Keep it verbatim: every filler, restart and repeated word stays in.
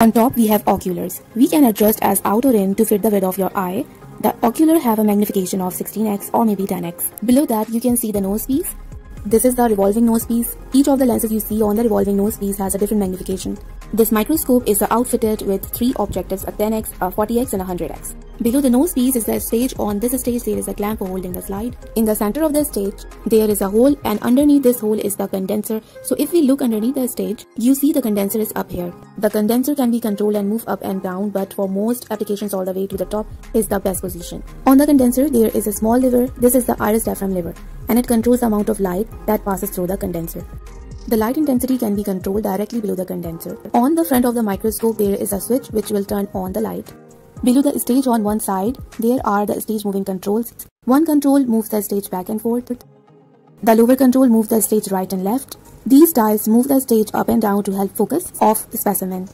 On top we have oculars. We can adjust as out or in to fit the width of your eye. The ocular have a magnification of sixteen x or maybe ten x. Below that you can see the nose piece. This is the revolving nose piece. Each of the lenses you see on the revolving nose piece has a different magnification. This microscope is outfitted with three objectives, a ten x, a forty x and a one hundred x. Below the nose piece is the stage. On this stage there is a clamp for holding the slide. In the center of the stage there is a hole, and underneath this hole is the condenser. So if we look underneath the stage, you see the condenser is up here. The condenser can be controlled and move up and down, but for most applications all the way to the top is the best position. On the condenser there is a small lever. This is the iris diaphragm lever, and it controls the amount of light that passes through the condenser. The light intensity can be controlled directly below the condenser. On the front of the microscope there is a switch which will turn on the light. Below the stage on one side there are the stage moving controls. One control moves the stage back and forth. The lower control moves the stage right and left. These dials move the stage up and down to help focus off the specimen.